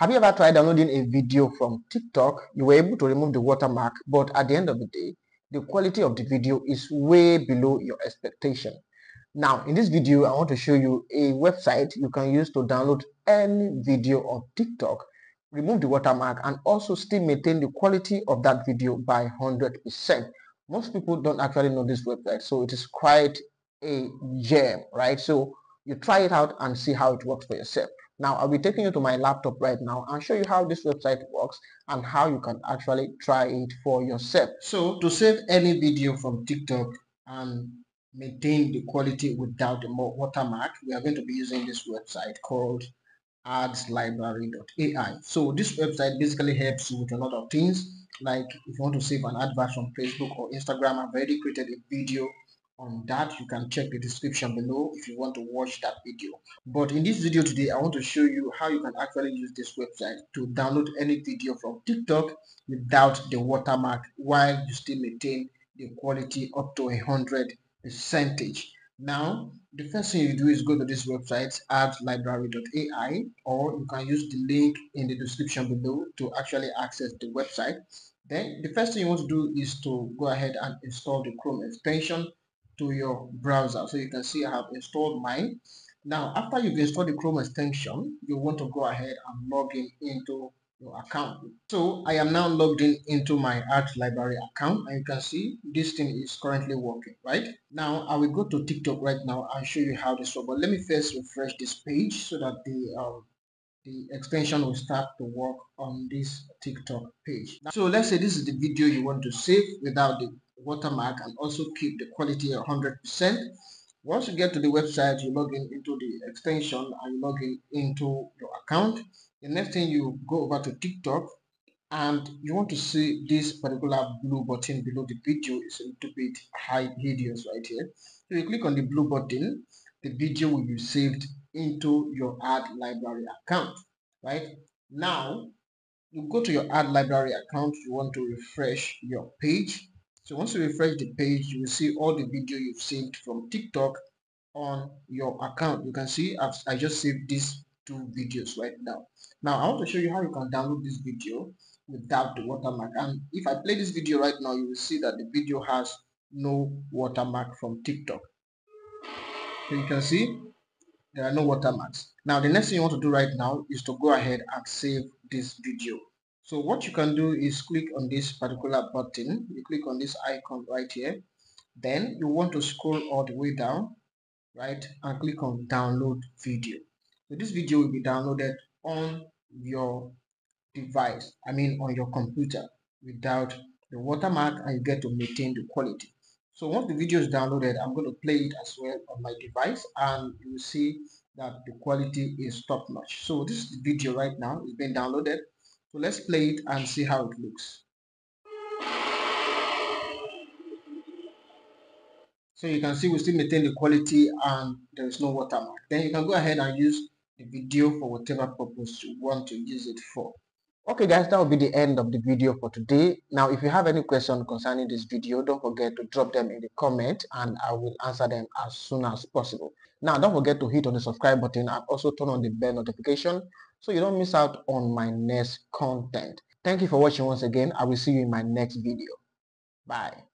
Have you ever tried downloading a video from TikTok? You were able to remove the watermark, but at the end of the day, the quality of the video is way below your expectation. Now, in this video, I want to show you a website you can use to download any video of TikTok, remove the watermark, and also still maintain the quality of that video by 100%. Most people don't actually know this website, so it is quite a gem, right? So you try it out and see how it works for yourself. Now, I'll be taking you to my laptop right now and show you how this website works and how you can actually try it for yourself. So to save any video from TikTok and maintain the quality without the watermark, we are going to be using this website called adslibrary.ai. So this website basically helps you with a lot of things, like if you want to save an advert from Facebook or Instagram. I've already created a video on that. You can check the description below if you want to watch that video. But in this video today, I want to show you how you can actually use this website to download any video from TikTok without the watermark, while you still maintain the quality up to 100%. Now, the first thing you do is go to this website, adslibrary.ai, or you can use the link in the description below to actually access the website. Then the first thing you want to do is to go ahead and install the Chrome extension to your browser. So you can see I have installed mine. Now, after you've installed the Chrome extension, you want to go ahead and log in into your account. So I am now logged in into my adslibrary account, and you can see this thing is currently working, right? Now I will go to TikTok right now and show you how this works, but let me first refresh this page so that the extension will start to work on this TikTok page. So let's say this is the video you want to save without the watermark and also keep the quality 100%. Once you get to the website, you log in into the extension and you log in into your account. The next thing, you go over to TikTok and you want to see this particular blue button below the video is a little bit hideous right here. So you click on the blue button, the video will be saved into your adslibrary account. Right now you go to your adslibrary account, you want to refresh your page. So once you refresh the page, you will see all the video you've saved from TikTok on your account. You can see I just saved these two videos right now. Now I want to show you how you can download this video without the watermark. And if I play this video right now, you will see that the video has no watermark from TikTok. So you can see there are no watermarks. Now the next thing you want to do right now is to go ahead and save this video. So what you can do is click on this particular button, you click on this icon right here, then you want to scroll all the way down, right, and click on download video. So this video will be downloaded on your device, I mean on your computer, without the watermark, and you get to maintain the quality. So once the video is downloaded, I'm going to play it as well on my device, and you will see that the quality is top notch. So this video right now is being downloaded. So let's play it and see how it looks. So you can see we still maintain the quality and there is no watermark. Then you can go ahead and use the video for whatever purpose you want to use it for. Okay guys, that will be the end of the video for today. Now if you have any question concerning this video, don't forget to drop them in the comment and I will answer them as soon as possible. Now don't forget to hit on the subscribe button and also turn on the bell notification so you don't miss out on my next content. Thank you for watching once again. I will see you in my next video. Bye.